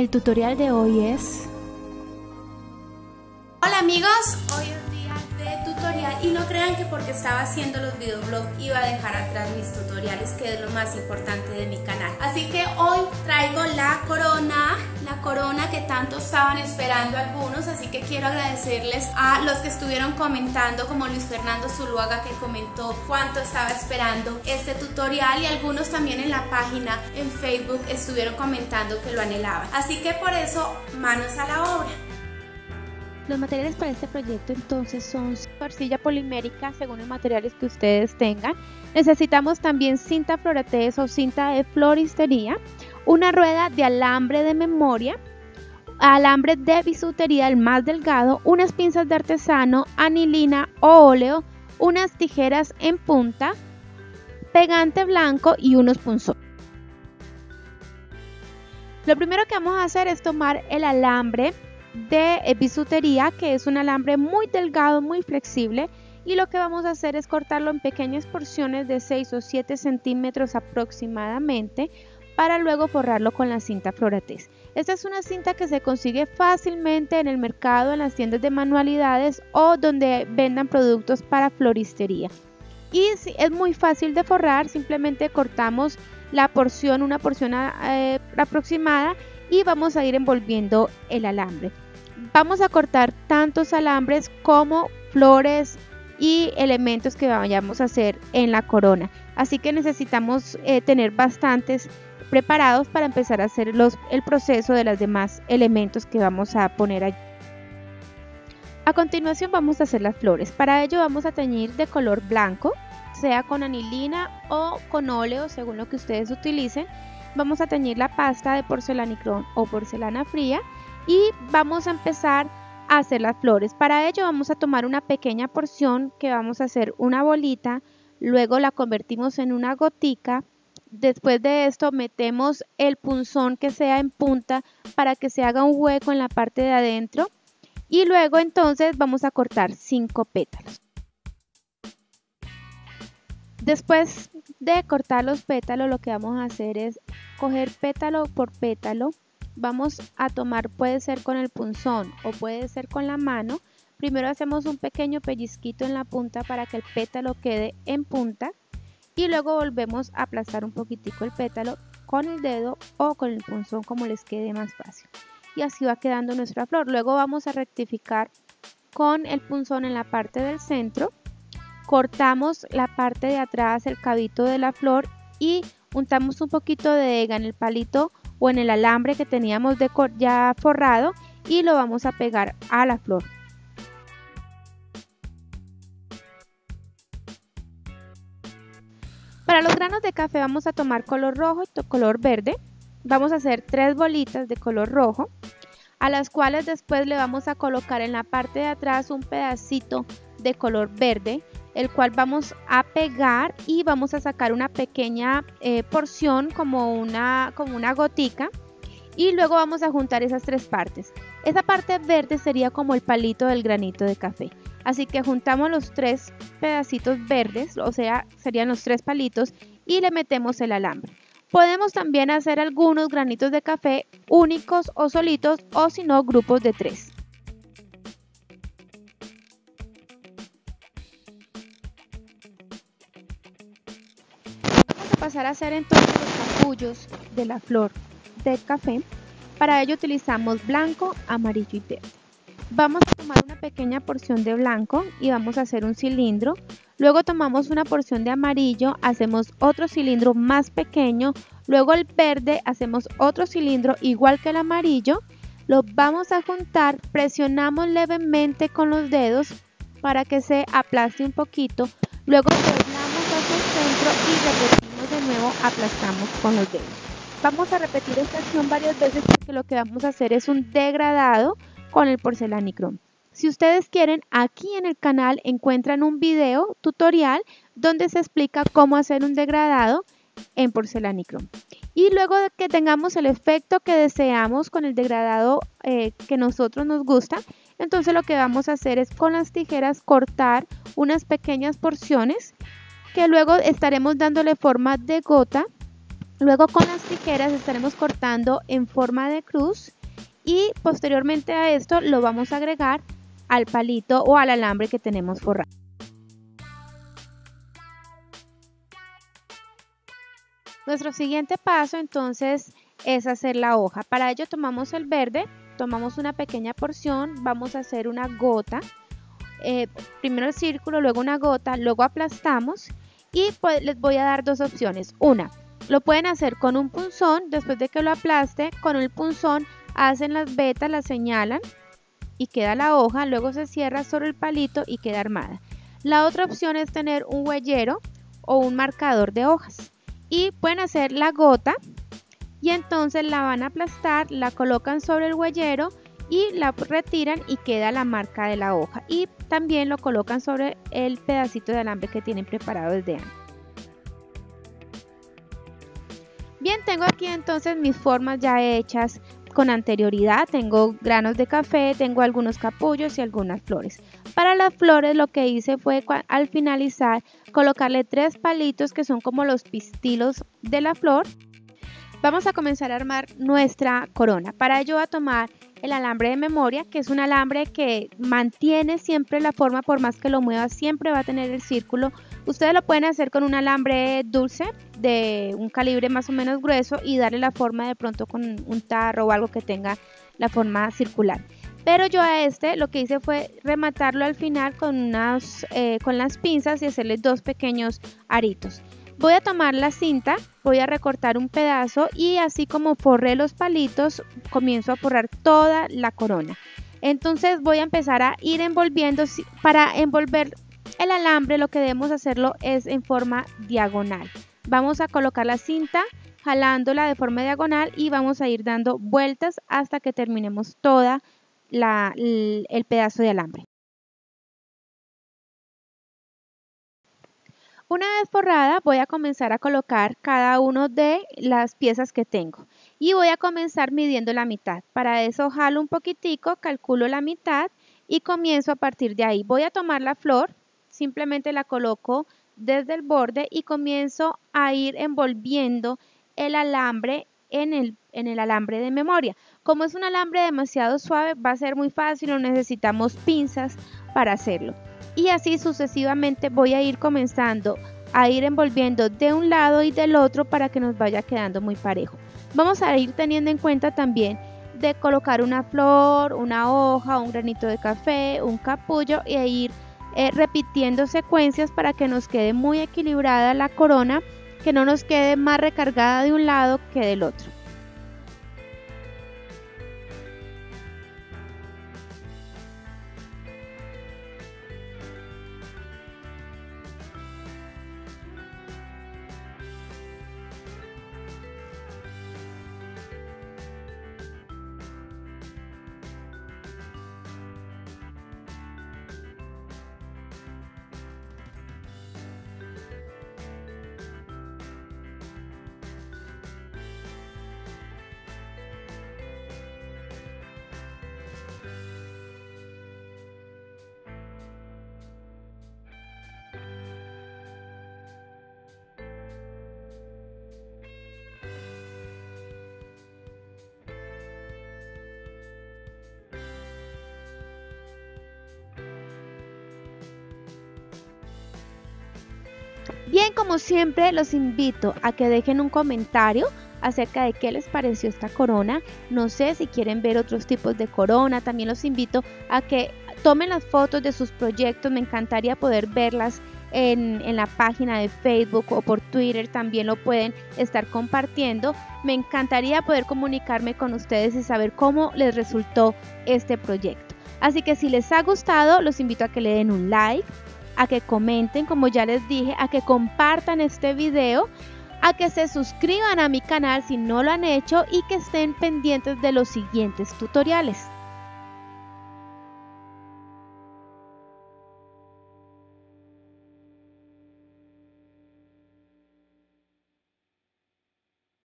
El tutorial de hoy es... Hola amigos, hoy es día de tutorial y no crean que porque estaba haciendo los videoblogs iba a dejar atrás mis tutoriales, que es lo más importante de mi canal. Así que hoy traigo la corona que tanto estaban esperando algunos, así que quiero agradecerles a los que estuvieron comentando, como Luis Fernando Zuluaga, que comentó cuánto estaba esperando este tutorial, y algunos también en la página en Facebook estuvieron comentando que lo anhelaban. Así que por eso, manos a la obra. Los materiales para este proyecto entonces son arcilla polimérica según los materiales que ustedes tengan. Necesitamos también cinta floratés o cinta de floristería, una rueda de alambre de memoria, alambre de bisutería el más delgado, unas pinzas de artesano, anilina o óleo, unas tijeras en punta, pegante blanco y unos punzones. Lo primero que vamos a hacer es tomar el alambre de bisutería, que es un alambre muy delgado, muy flexible, y lo que vamos a hacer es cortarlo en pequeñas porciones de 6 o 7 centímetros aproximadamente, para luego forrarlo con la cinta floratés. Esta es una cinta que se consigue fácilmente en el mercado, en las tiendas de manualidades o donde vendan productos para floristería. Y es muy fácil de forrar, simplemente cortamos la porción, una porción aproximada, y vamos a ir envolviendo el alambre. Vamos a cortar tantos alambres como flores y elementos que vayamos a hacer en la corona. Así que necesitamos tener bastantes preparados para empezar a hacer el proceso de los demás elementos que vamos a poner allí. A continuación vamos a hacer las flores. Para ello vamos a teñir de color blanco, sea con anilina o con óleo según lo que ustedes utilicen. Vamos a teñir la pasta de porcelanicron o porcelana fría y vamos a empezar a hacer las flores. Para ello vamos a tomar una pequeña porción que vamos a hacer una bolita, luego la convertimos en una gotica. Después de esto metemos el punzón que sea en punta para que se haga un hueco en la parte de adentro y luego entonces vamos a cortar 5 pétalos. Después de cortar los pétalos, lo que vamos a hacer es coger pétalo por pétalo. Vamos a tomar, puede ser con el punzón o puede ser con la mano. Primero hacemos un pequeño pellizquito en la punta para que el pétalo quede en punta. Y luego volvemos a aplastar un poquitico el pétalo con el dedo o con el punzón, como les quede más fácil. Y así va quedando nuestra flor. Luego vamos a rectificar con el punzón en la parte del centro. Cortamos la parte de atrás, el cabito de la flor, y untamos un poquito de ega en el palito o en el alambre que teníamos ya forrado y lo vamos a pegar a la flor. Para los granos de café vamos a tomar color rojo y color verde. Vamos a hacer 3 bolitas de color rojo, a las cuales después le vamos a colocar en la parte de atrás un pedacito de color verde, el cual vamos a pegar y vamos a sacar una pequeña porción como una gotica. Y luego vamos a juntar esas 3 partes. Esa parte verde sería como el palito del granito de café. Así que juntamos los 3 pedacitos verdes, o sea, serían los 3 palitos, y le metemos el alambre. Podemos también hacer algunos granitos de café únicos o solitos, o si no, grupos de 3. Vamos a pasar a hacer entonces los capullos de la flor del café. Para ello utilizamos blanco, amarillo y verde. Vamos a tomar una pequeña porción de blanco y vamos a hacer un cilindro. Luego tomamos una porción de amarillo, hacemos otro cilindro más pequeño. Luego el verde, hacemos otro cilindro igual que el amarillo. Lo vamos a juntar, presionamos levemente con los dedos para que se aplaste un poquito. Luego doblamos hacia el centro y repetimos de nuevo, aplastamos con los dedos. Vamos a repetir esta acción varias veces porque lo que vamos a hacer es un degradado con el porcelanicron. Si ustedes quieren, aquí en el canal encuentran un video tutorial donde se explica cómo hacer un degradado en porcelanicron. Y luego de que tengamos el efecto que deseamos con el degradado que nosotros nos gusta, entonces lo que vamos a hacer es con las tijeras cortar unas pequeñas porciones que luego estaremos dándole forma de gota Luego con las tijeras estaremos cortando en forma de cruz y posteriormente a esto lo vamos a agregar al palito o al alambre que tenemos forrado. Nuestro siguiente paso entonces es hacer la hoja. Para ello tomamos el verde, tomamos una pequeña porción, vamos a hacer una gota, primero el círculo, luego una gota, luego aplastamos y pues les voy a dar dos opciones. Una, lo pueden hacer con un punzón, después de que lo aplaste, con el punzón hacen las vetas, las señalan y queda la hoja, luego se cierra sobre el palito y queda armada. La otra opción es tener un huellero o un marcador de hojas y pueden hacer la gota y entonces la van a aplastar, la colocan sobre el huellero y la retiran y queda la marca de la hoja y también lo colocan sobre el pedacito de alambre que tienen preparado desde antes. Bien, tengo aquí entonces mis formas ya hechas con anterioridad, tengo granos de café, tengo algunos capullos y algunas flores. Para las flores lo que hice fue al finalizar colocarle tres palitos que son como los pistilos de la flor. Vamos a comenzar a armar nuestra corona. Para ello voy a tomar el alambre de memoria, que es un alambre que mantiene siempre la forma, por más que lo mueva siempre va a tener el círculo. Ustedes lo pueden hacer con un alambre dulce de un calibre más o menos grueso y darle la forma de pronto con un tarro o algo que tenga la forma circular. Pero yo a este lo que hice fue rematarlo al final con las pinzas y hacerle dos pequeños aritos. Voy a tomar la cinta, voy a recortar un pedazo y así como forré los palitos comienzo a forrar toda la corona. Entonces voy a empezar a ir envolviendo. Para envolver el alambre lo que debemos hacerlo es en forma diagonal. Vamos a colocar la cinta jalándola de forma diagonal y vamos a ir dando vueltas hasta que terminemos toda el pedazo de alambre. Una vez forrada voy a comenzar a colocar cada una de las piezas que tengo y voy a comenzar midiendo la mitad. Para eso jalo un poquitico, calculo la mitad y comienzo a partir de ahí. Voy a tomar la flor, simplemente la coloco desde el borde y comienzo a ir envolviendo el alambre en el alambre de memoria. Como es un alambre demasiado suave va a ser muy fácil, no necesitamos pinzas para hacerlo. Y así sucesivamente voy a ir comenzando a ir envolviendo de un lado y del otro para que nos vaya quedando muy parejo. Vamos a ir teniendo en cuenta también de colocar una flor, una hoja, un granito de café, un capullo e ir repitiendo secuencias para que nos quede muy equilibrada la corona, que no nos quede más recargada de un lado que del otro. Bien, como siempre los invito a que dejen un comentario acerca de qué les pareció esta corona. No sé si quieren ver otros tipos de corona, también los invito a que tomen las fotos de sus proyectos, me encantaría poder verlas en la página de Facebook o por Twitter, también lo pueden estar compartiendo. Me encantaría poder comunicarme con ustedes y saber cómo les resultó este proyecto. Así que si les ha gustado, los invito a que le den un like, a que comenten, como ya les dije, a que compartan este video, a que se suscriban a mi canal si no lo han hecho y que estén pendientes de los siguientes tutoriales.